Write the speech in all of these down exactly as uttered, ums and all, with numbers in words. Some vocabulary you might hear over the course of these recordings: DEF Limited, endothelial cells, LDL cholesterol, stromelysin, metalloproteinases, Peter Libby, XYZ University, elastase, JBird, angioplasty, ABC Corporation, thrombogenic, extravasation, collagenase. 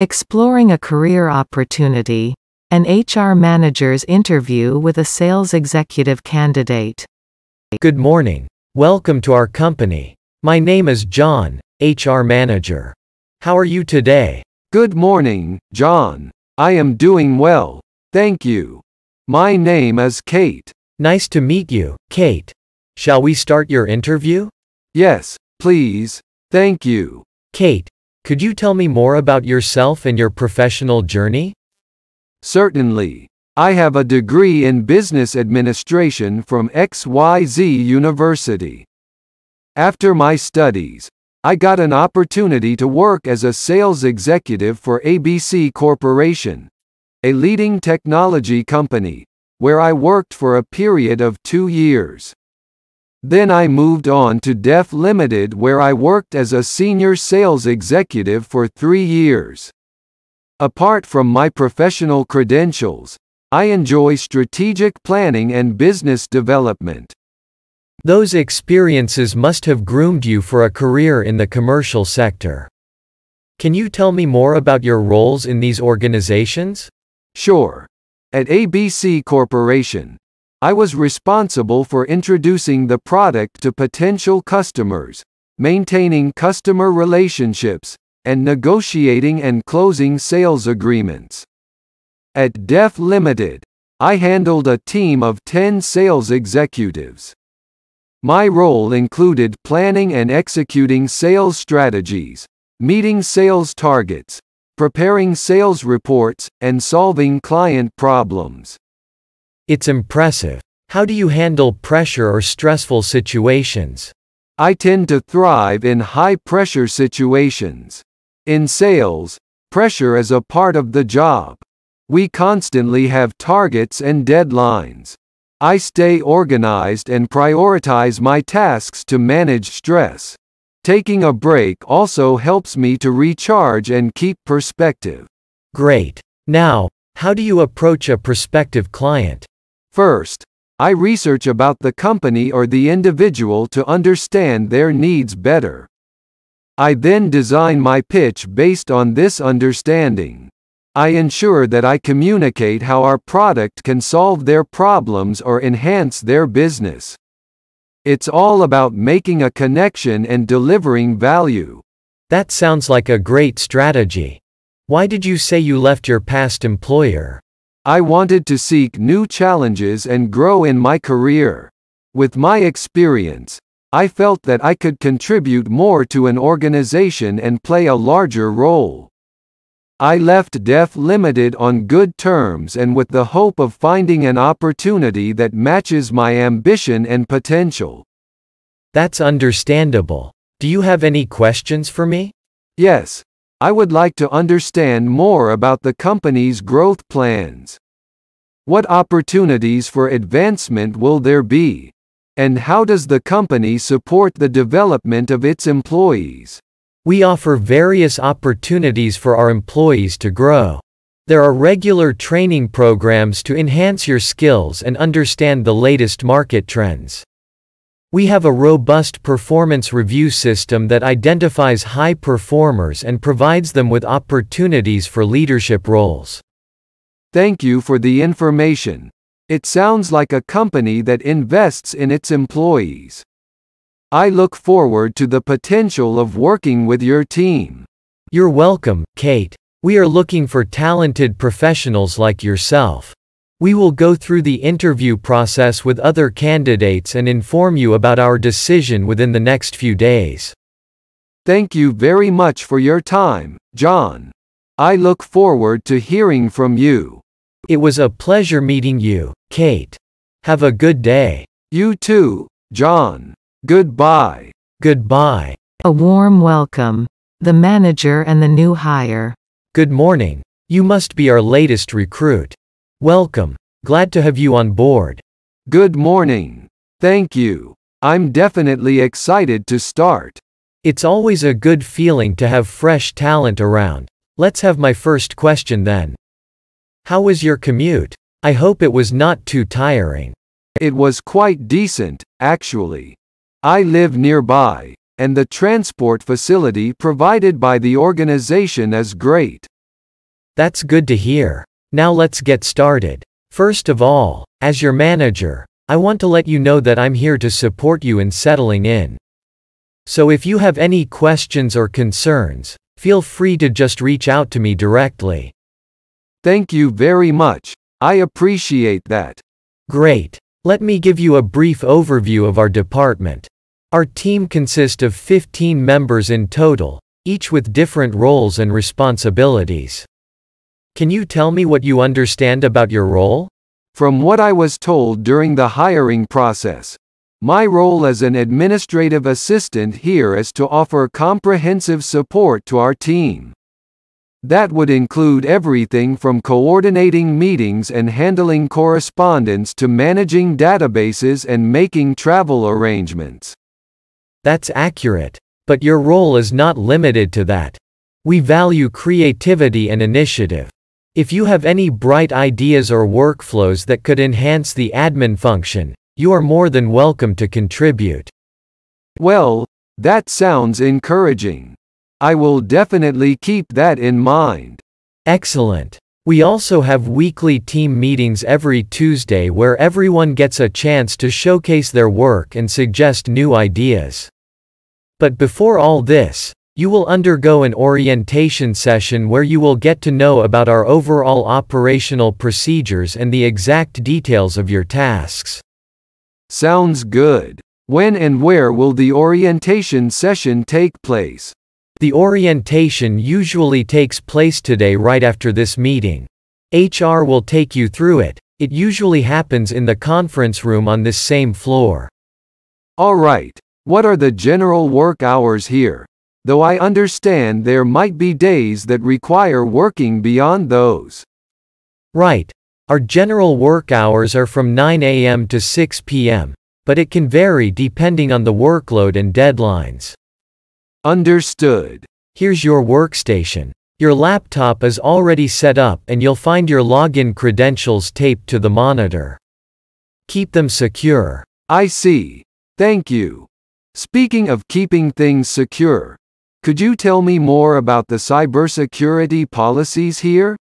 Exploring a career opportunity, an H R manager's interview with a sales executive candidate. Good morning. Welcome to our company. My name is John, H R manager. How are you today? Good morning, John. I am doing well. Thank you. My name is Kate. Nice to meet you, Kate. Shall we start your interview? Yes, please. Thank you. Kate, could you tell me more about yourself and your professional journey? Certainly. I have a degree in business administration from X Y Z University. After my studies, I got an opportunity to work as a sales executive for A B C Corporation, a leading technology company, where I worked for a period of two years. Then I moved on to DEF Limited, where I worked as a senior sales executive for three years. Apart from my professional credentials, I enjoy strategic planning and business development. Those experiences must have groomed you for a career in the commercial sector. Can you tell me more about your roles in these organizations? Sure. At A B C Corporation, I was responsible for introducing the product to potential customers, maintaining customer relationships, and negotiating and closing sales agreements. At DEF Limited, I handled a team of ten sales executives. My role included planning and executing sales strategies, meeting sales targets, preparing sales reports, and solving client problems. It's impressive. How do you handle pressure or stressful situations? I tend to thrive in high-pressure situations. In sales, pressure is a part of the job. We constantly have targets and deadlines. I stay organized and prioritize my tasks to manage stress. Taking a break also helps me to recharge and keep perspective. Great. Now, how do you approach a prospective client? First, I research about the company or the individual to understand their needs better. I then design my pitch based on this understanding. I ensure that I communicate how our product can solve their problems or enhance their business. It's all about making a connection and delivering value. That sounds like a great strategy. Why did you say you left your past employer? I wanted to seek new challenges and grow in my career. With my experience, I felt that I could contribute more to an organization and play a larger role. I left DEF Limited on good terms and with the hope of finding an opportunity that matches my ambition and potential. That's understandable. Do you have any questions for me? Yes. I would like to understand more about the company's growth plans. What opportunities for advancement will there be? And how does the company support the development of its employees? We offer various opportunities for our employees to grow. There are regular training programs to enhance your skills and understand the latest market trends. We have a robust performance review system that identifies high performers and provides them with opportunities for leadership roles. Thank you for the information. It sounds like a company that invests in its employees. I look forward to the potential of working with your team. You're welcome, Kate. We are looking for talented professionals like yourself. We will go through the interview process with other candidates and inform you about our decision within the next few days. Thank you very much for your time, John. I look forward to hearing from you. It was a pleasure meeting you, Kate. Have a good day. You too, John. Goodbye. Goodbye. A warm welcome. The manager and the new hire. Good morning. You must be our latest recruit. Welcome. Glad to have you on board. Good morning. Thank you. I'm definitely excited to start. It's always a good feeling to have fresh talent around. Let's have my first question then. How was your commute? I hope it was not too tiring. It was quite decent, actually. I live nearby, and the transport facility provided by the organization is great. That's good to hear. Now let's get started. First of all, as your manager, I want to let you know that I'm here to support you in settling in. So if you have any questions or concerns, feel free to just reach out to me directly. Thank you very much. I appreciate that. Great. Let me give you a brief overview of our department. Our team consists of fifteen members in total, each with different roles and responsibilities. Can you tell me what you understand about your role? From what I was told during the hiring process, my role as an administrative assistant here is to offer comprehensive support to our team. That would include everything from coordinating meetings and handling correspondence to managing databases and making travel arrangements. That's accurate, but your role is not limited to that. We value creativity and initiative. If you have any bright ideas or workflows that could enhance the admin function, you are more than welcome to contribute. Well, that sounds encouraging. I will definitely keep that in mind. Excellent. We also have weekly team meetings every Tuesday where everyone gets a chance to showcase their work and suggest new ideas. But before all this, you will undergo an orientation session where you will get to know about our overall operational procedures and the exact details of your tasks. Sounds good. When and where will the orientation session take place? The orientation usually takes place today right after this meeting. H R will take you through it. It usually happens in the conference room on this same floor. All right. What are the general work hours here? Though I understand there might be days that require working beyond those. Right. Our general work hours are from nine A M to six P M, but it can vary depending on the workload and deadlines. Understood. Here's your workstation. Your laptop is already set up and you'll find your login credentials taped to the monitor. Keep them secure. I see. Thank you. Speaking of keeping things secure, could you tell me more about the cybersecurity policies here?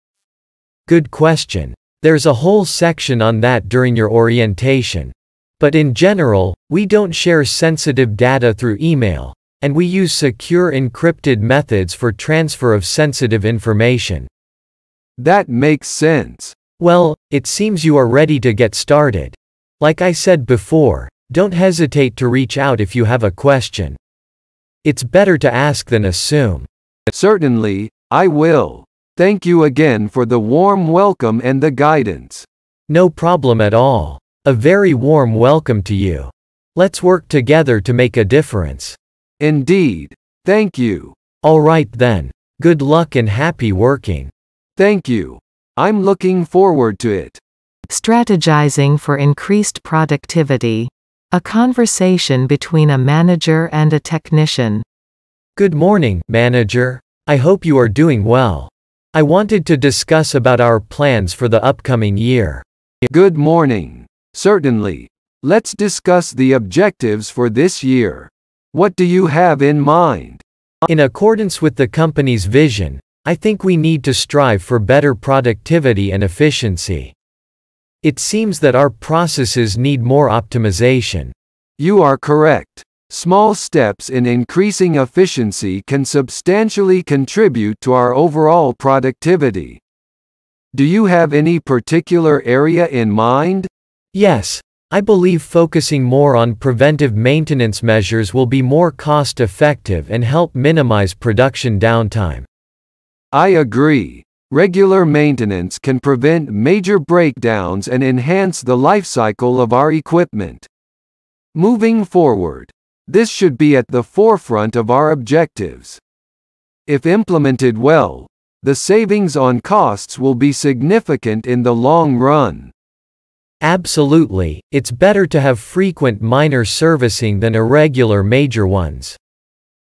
Good question. There's a whole section on that during your orientation. But in general, we don't share sensitive data through email, and we use secure encrypted methods for transfer of sensitive information. That makes sense. Well, it seems you are ready to get started. Like I said before, don't hesitate to reach out if you have a question. It's better to ask than assume. Certainly, I will. Thank you again for the warm welcome and the guidance. No problem at all. A very warm welcome to you. Let's work together to make a difference. Indeed. Thank you. All right then. Good luck and happy working. Thank you. I'm looking forward to it. Strategizing for increased productivity. A conversation between a manager and a technician. Good morning, manager. I hope you are doing well. I wanted to discuss about our plans for the upcoming year. Good morning. Certainly. Let's discuss the objectives for this year. What do you have in mind? In accordance with the company's vision, I think we need to strive for better productivity and efficiency. It seems that our processes need more optimization. You are correct. Small steps in increasing efficiency can substantially contribute to our overall productivity. Do you have any particular area in mind? Yes, I believe focusing more on preventive maintenance measures will be more cost-effective and help minimize production downtime. I agree. Regular maintenance can prevent major breakdowns and enhance the life cycle of our equipment. Moving forward, this should be at the forefront of our objectives. If implemented well, the savings on costs will be significant in the long run. Absolutely, it's better to have frequent minor servicing than irregular major ones.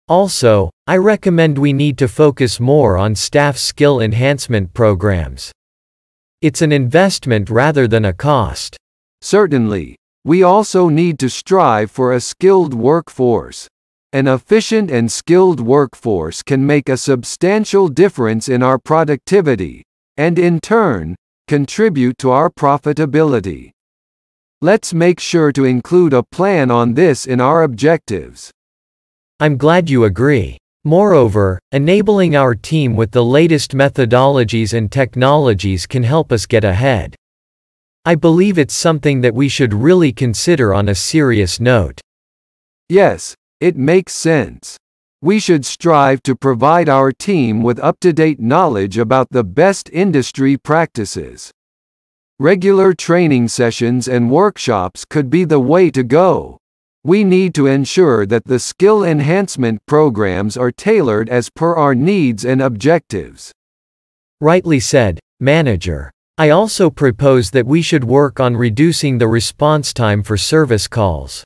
Also, I recommend we need to focus more on staff skill enhancement programs. It's an investment rather than a cost. Certainly. We also need to strive for a skilled workforce. An efficient and skilled workforce can make a substantial difference in our productivity, and in turn, contribute to our profitability. Let's make sure to include a plan on this in our objectives. I'm glad you agree. Moreover, enabling our team with the latest methodologies and technologies can help us get ahead. I believe it's something that we should really consider on a serious note. Yes, it makes sense. We should strive to provide our team with up-to-date knowledge about the best industry practices. Regular training sessions and workshops could be the way to go. We need to ensure that the skill enhancement programs are tailored as per our needs and objectives. Rightly said, Manager. I also propose that we should work on reducing the response time for service calls.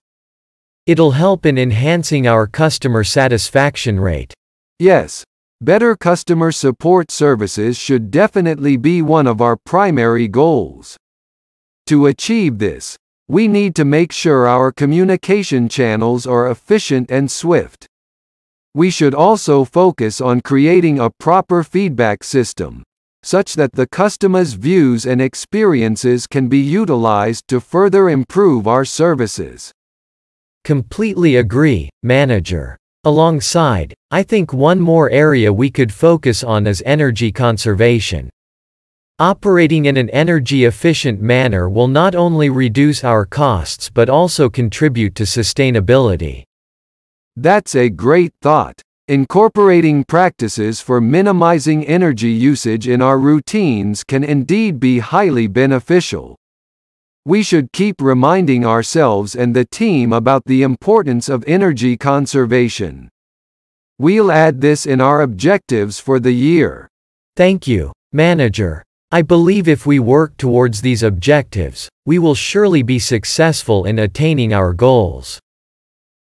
It'll help in enhancing our customer satisfaction rate. Yes, better customer support services should definitely be one of our primary goals. To achieve this, we need to make sure our communication channels are efficient and swift. We should also focus on creating a proper feedback system, such that the customer's views and experiences can be utilized to further improve our services. Completely agree, Manager. Alongside, I think one more area we could focus on is energy conservation. Operating in an energy-efficient manner will not only reduce our costs but also contribute to sustainability. That's a great thought. Incorporating practices for minimizing energy usage in our routines can indeed be highly beneficial. We should keep reminding ourselves and the team about the importance of energy conservation. We'll add this in our objectives for the year. Thank you, Manager. I believe if we work towards these objectives, we will surely be successful in attaining our goals.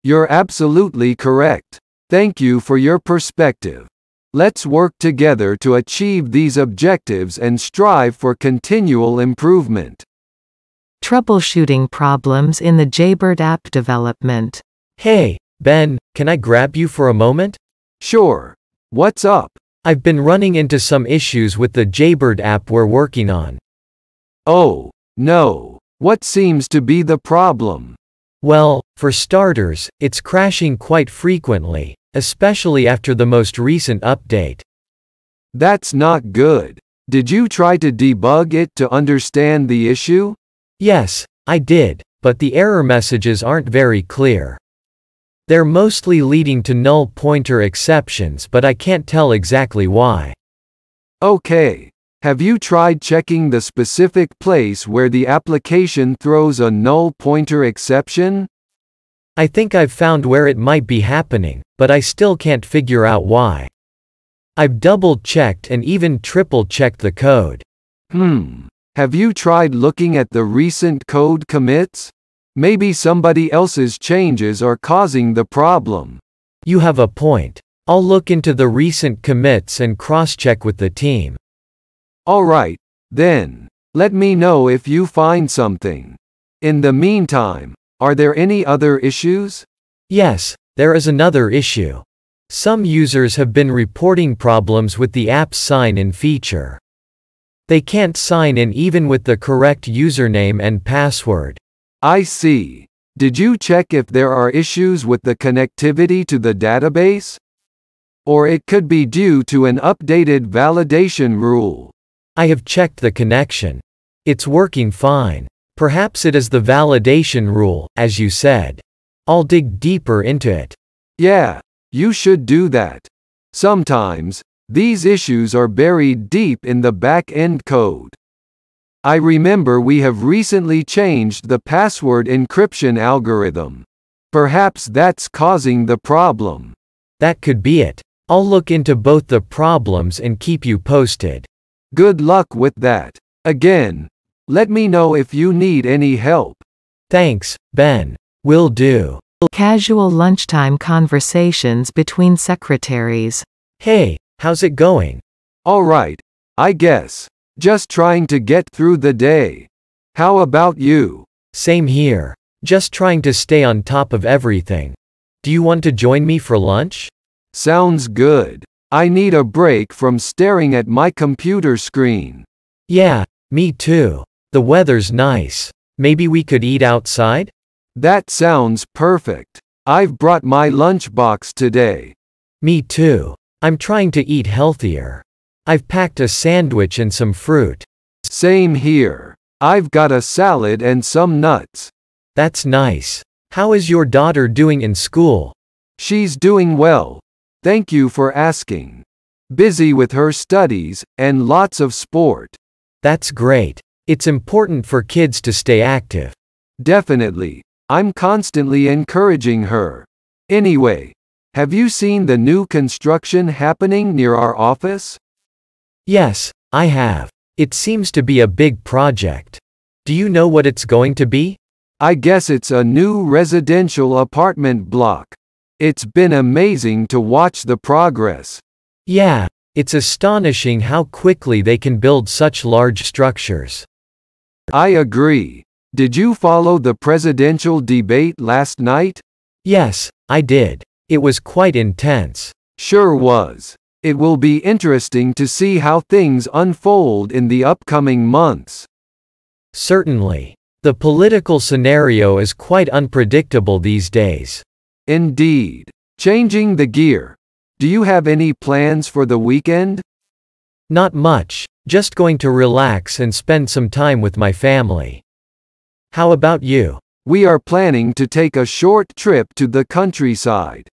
You're absolutely correct. Thank you for your perspective. Let's work together to achieve these objectives and strive for continual improvement. Troubleshooting problems in the JBird app development. Hey, Ben, can I grab you for a moment? Sure. What's up? I've been running into some issues with the JBird app we're working on. Oh, no. What seems to be the problem? Well, for starters, it's crashing quite frequently, especially after the most recent update. That's not good. Did you try to debug it to understand the issue? Yes, I did, but the error messages aren't very clear. They're mostly leading to null pointer exceptions, but I can't tell exactly why. Okay. Have you tried checking the specific place where the application throws a null pointer exception? I think I've found where it might be happening, but I still can't figure out why. I've double-checked and even triple-checked the code. Hmm. Have you tried looking at the recent code commits? Maybe somebody else's changes are causing the problem. You have a point. I'll look into the recent commits and cross-check with the team. All right, then. Let me know if you find something. In the meantime, are there any other issues? Yes, there is another issue. Some users have been reporting problems with the app's sign-in feature. They can't sign in even with the correct username and password. I see. Did you check if there are issues with the connectivity to the database? Or it could be due to an updated validation rule. I have checked the connection. It's working fine. Perhaps it is the validation rule, as you said. I'll dig deeper into it. Yeah, you should do that. Sometimes, these issues are buried deep in the back-end code. I remember we have recently changed the password encryption algorithm. Perhaps that's causing the problem. That could be it. I'll look into both the problems and keep you posted. Good luck with that. Again, let me know if you need any help. Thanks, Ben. Will do. Casual lunchtime conversations between secretaries. Hey. How's it going? All right, I guess. Just trying to get through the day. How about you? Same here. Just trying to stay on top of everything. Do you want to join me for lunch? Sounds good. I need a break from staring at my computer screen. Yeah, me too. The weather's nice. Maybe we could eat outside? That sounds perfect. I've brought my lunchbox today. Me too. I'm trying to eat healthier. I've packed a sandwich and some fruit. Same here. I've got a salad and some nuts. That's nice. How is your daughter doing in school? She's doing well. Thank you for asking. Busy with her studies, and lots of sport. That's great. It's important for kids to stay active. Definitely. I'm constantly encouraging her. Anyway, have you seen the new construction happening near our office? Yes, I have. It seems to be a big project. Do you know what it's going to be? I guess it's a new residential apartment block. It's been amazing to watch the progress. Yeah, it's astonishing how quickly they can build such large structures. I agree. Did you follow the presidential debate last night? Yes, I did. It was quite intense. Sure was. It will be interesting to see how things unfold in the upcoming months. Certainly. The political scenario is quite unpredictable these days. Indeed. Changing the gear. Do you have any plans for the weekend? Not much. Just going to relax and spend some time with my family. How about you? We are planning to take a short trip to the countryside.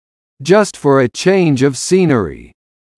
Just for a change of scenery.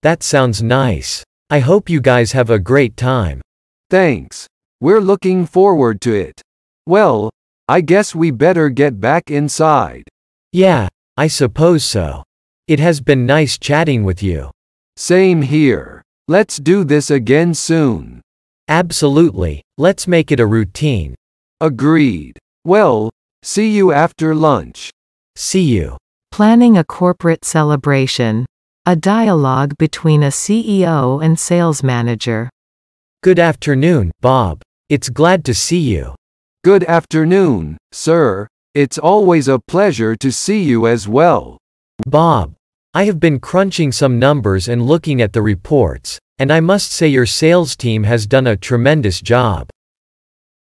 That sounds nice. I hope you guys have a great time. Thanks. We're looking forward to it. Well, I guess we better get back inside. Yeah. I suppose so. It has been nice chatting with you. Same here. Let's do this again soon. Absolutely. Let's make it a routine. Agreed. Well, see you after lunch. See you. Planning a corporate celebration. A dialogue between a C E O and sales manager. Good afternoon, Bob. It's glad to see you. Good afternoon, sir. It's always a pleasure to see you as well. Bob, I have been crunching some numbers and looking at the reports, and I must say your sales team has done a tremendous job.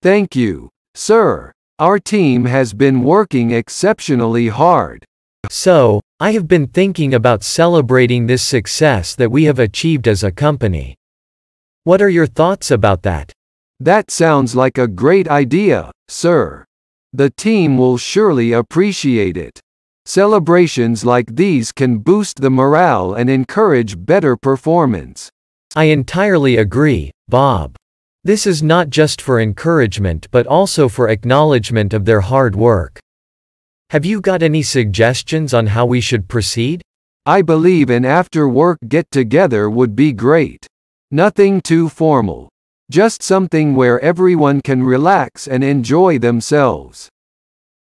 Thank you, sir. Our team has been working exceptionally hard. So, I have been thinking about celebrating this success that we have achieved as a company. What are your thoughts about that? That sounds like a great idea, sir. The team will surely appreciate it. Celebrations like these can boost the morale and encourage better performance. I entirely agree, Bob. This is not just for encouragement but also for acknowledgement of their hard work. Have you got any suggestions on how we should proceed? I believe an after-work get-together would be great. Nothing too formal. Just something where everyone can relax and enjoy themselves.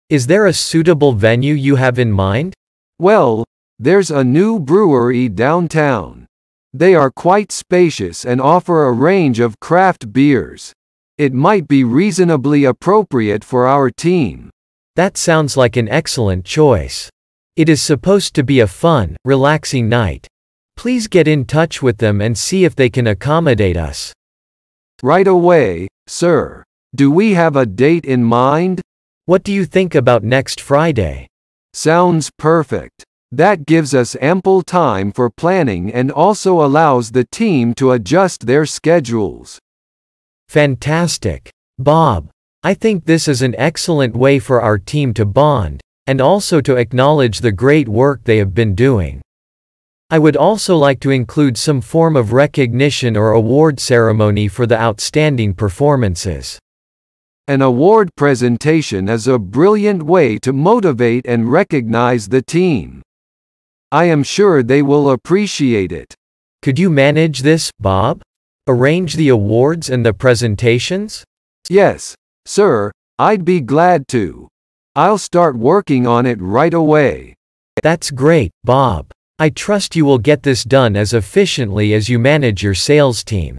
Is there a suitable venue you have in mind? Well, there's a new brewery downtown. They are quite spacious and offer a range of craft beers. It might be reasonably appropriate for our team. That sounds like an excellent choice. It is supposed to be a fun, relaxing night. Please get in touch with them and see if they can accommodate us. Right away, sir. Do we have a date in mind? What do you think about next Friday? Sounds perfect. That gives us ample time for planning and also allows the team to adjust their schedules. Fantastic, Bob. I think this is an excellent way for our team to bond, and also to acknowledge the great work they have been doing. I would also like to include some form of recognition or award ceremony for the outstanding performances. An award presentation is a brilliant way to motivate and recognize the team. I am sure they will appreciate it. Could you manage this, Bob? Arrange the awards and the presentations? Yes, sir. I'd be glad to. I'll start working on it right away. That's great, Bob. I trust you will get this done as efficiently as you manage your sales team.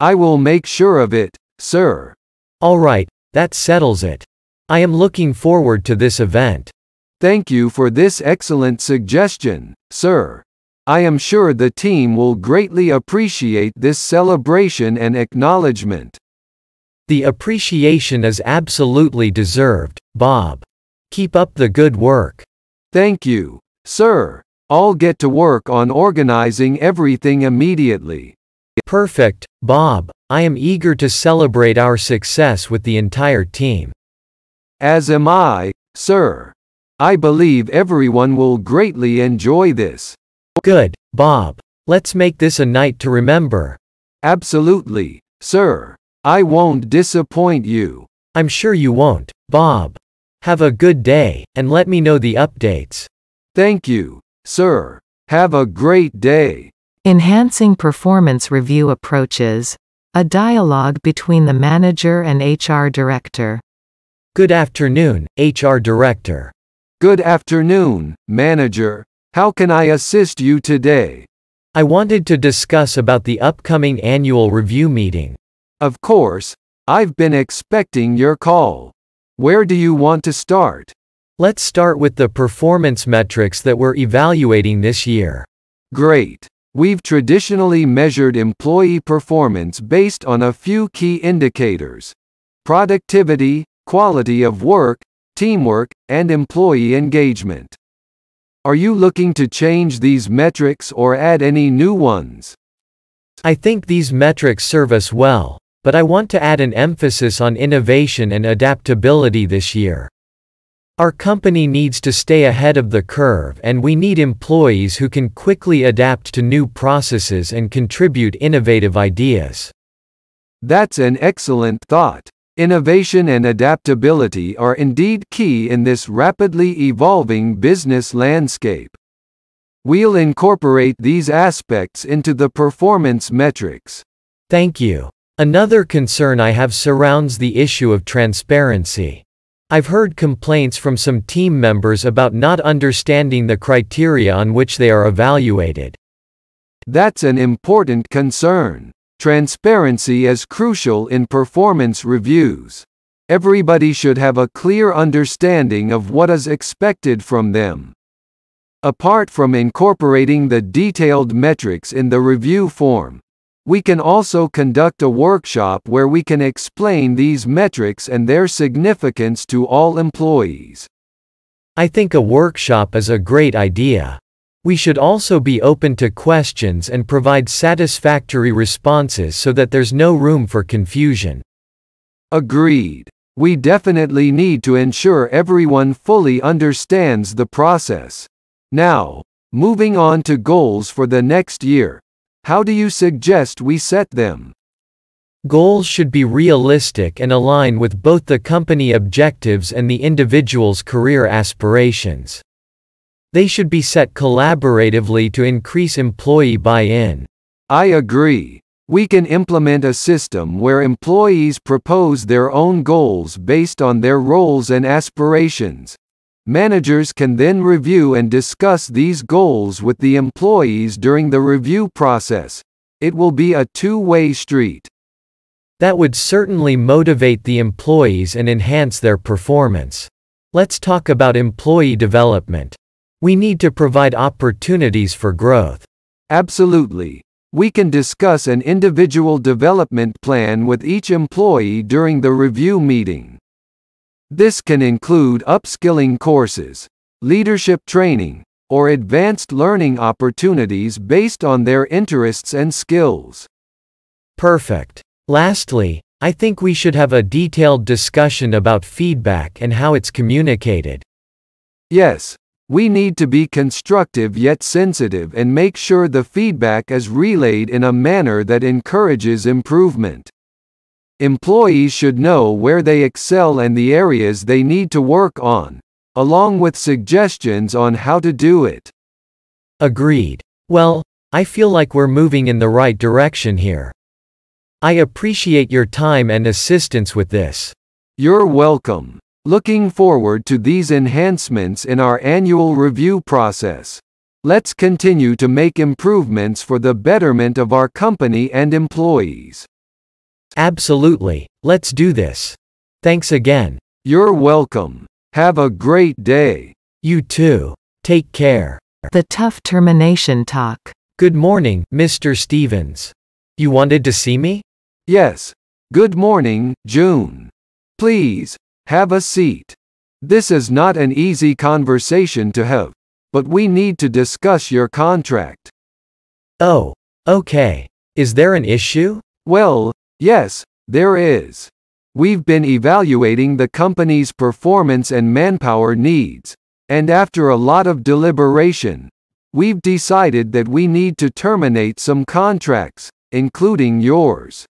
I will make sure of it, sir. All right, that settles it. I am looking forward to this event. Thank you for this excellent suggestion, sir. I am sure the team will greatly appreciate this celebration and acknowledgement. The appreciation is absolutely deserved, Bob. Keep up the good work. Thank you, sir. I'll get to work on organizing everything immediately. Perfect, Bob. I am eager to celebrate our success with the entire team. As am I, sir. I believe everyone will greatly enjoy this. Good, Bob. Let's make this a night to remember. Absolutely, sir. I won't disappoint you. I'm sure you won't, Bob. Have a good day, and let me know the updates. Thank you, sir. Have a great day. Enhancing performance review approaches. A dialogue between the manager and H R director. Good afternoon, H R director. Good afternoon, manager. How can I assist you today? I wanted to discuss about the upcoming annual review meeting. Of course, I've been expecting your call. Where do you want to start? Let's start with the performance metrics that we're evaluating this year. Great. We've traditionally measured employee performance based on a few key indicators: productivity, quality of work, teamwork, and employee engagement. Are you looking to change these metrics or add any new ones? I think these metrics serve us well, but I want to add an emphasis on innovation and adaptability this year. Our company needs to stay ahead of the curve, and we need employees who can quickly adapt to new processes and contribute innovative ideas. That's an excellent thought. Innovation and adaptability are indeed key in this rapidly evolving business landscape. We'll incorporate these aspects into the performance metrics. Thank you. Another concern I have surrounds the issue of transparency. I've heard complaints from some team members about not understanding the criteria on which they are evaluated. That's an important concern. Transparency is crucial in performance reviews. Everybody should have a clear understanding of what is expected from them. Apart from incorporating the detailed metrics in the review form, we can also conduct a workshop where we can explain these metrics and their significance to all employees. I think a workshop is a great idea. We should also be open to questions and provide satisfactory responses so that there's no room for confusion. Agreed. We definitely need to ensure everyone fully understands the process. Now, moving on to goals for the next year. How do you suggest we set them? Goals should be realistic and align with both the company objectives and the individual's career aspirations. They should be set collaboratively to increase employee buy-in. I agree. We can implement a system where employees propose their own goals based on their roles and aspirations. Managers can then review and discuss these goals with the employees during the review process. It will be a two-way street. That would certainly motivate the employees and enhance their performance. Let's talk about employee development. We need to provide opportunities for growth. Absolutely. We can discuss an individual development plan with each employee during the review meeting. This can include upskilling courses, leadership training, or advanced learning opportunities based on their interests and skills. Perfect. Lastly, I think we should have a detailed discussion about feedback and how it's communicated. Yes, we need to be constructive yet sensitive and make sure the feedback is relayed in a manner that encourages improvement. Employees should know where they excel and the areas they need to work on, along with suggestions on how to do it. Agreed. Well, I feel like we're moving in the right direction here. I appreciate your time and assistance with this. You're welcome. Looking forward to these enhancements in our annual review process. Let's continue to make improvements for the betterment of our company and employees. Absolutely. Let's do this. Thanks again. You're welcome. Have a great day. You too. Take care. The tough termination talk. Good morning, Mister Stevens. You wanted to see me? Yes. Good morning, June. Please, have a seat. This is not an easy conversation to have, but we need to discuss your contract. Oh, okay. Is there an issue? Well, yes, there is. We've been evaluating the company's performance and manpower needs, and after a lot of deliberation, we've decided that we need to terminate some contracts, including yours.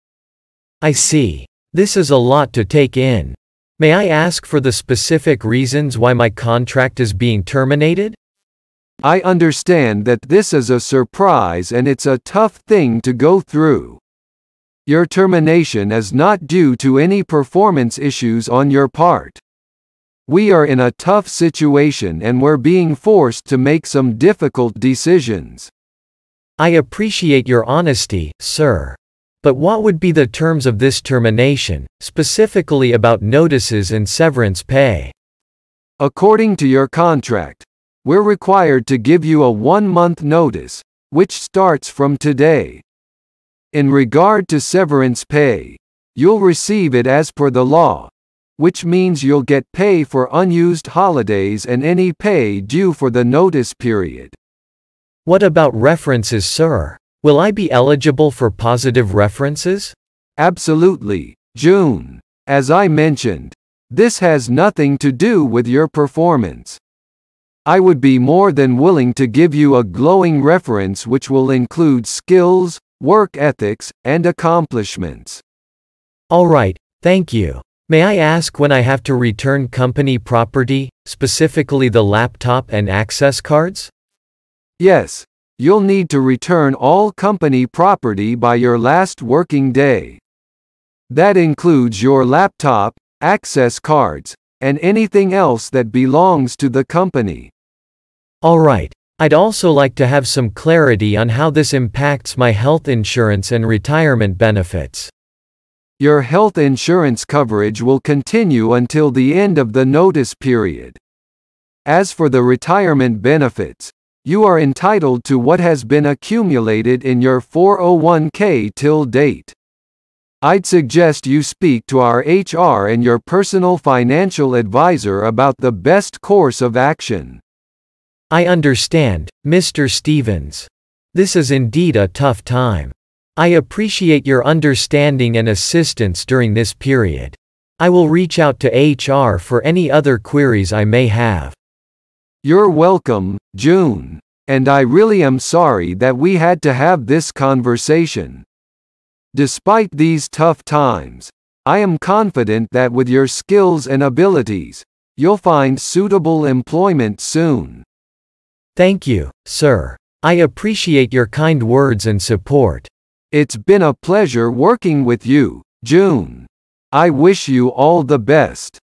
I see. This is a lot to take in. May I ask for the specific reasons why my contract is being terminated? I understand that this is a surprise and it's a tough thing to go through. Your termination is not due to any performance issues on your part. We are in a tough situation and we're being forced to make some difficult decisions. I appreciate your honesty, sir. But what would be the terms of this termination, specifically about notices and severance pay? According to your contract, we're required to give you a one-month notice, which starts from today. In regard to severance pay, you'll receive it as per the law, which means you'll get pay for unused holidays and any pay due for the notice period. What about references, sir? Will I be eligible for positive references? Absolutely, June. As I mentioned, this has nothing to do with your performance. I would be more than willing to give you a glowing reference which will include skills, work ethics, and accomplishments. All right, thank you. May I ask when I have to return company property, specifically the laptop and access cards? Yes, you'll need to return all company property by your last working day. That includes your laptop, access cards, and anything else that belongs to the company. All right. I'd also like to have some clarity on how this impacts my health insurance and retirement benefits. Your health insurance coverage will continue until the end of the notice period. As for the retirement benefits, you are entitled to what has been accumulated in your four oh one k till date. I'd suggest you speak to our H R and your personal financial advisor about the best course of action. I understand, Mister Stevens. This is indeed a tough time. I appreciate your understanding and assistance during this period. I will reach out to H R for any other queries I may have. You're welcome, June. And I really am sorry that we had to have this conversation. Despite these tough times, I am confident that with your skills and abilities, you'll find suitable employment soon. Thank you, sir. I appreciate your kind words and support. It's been a pleasure working with you, June. I wish you all the best.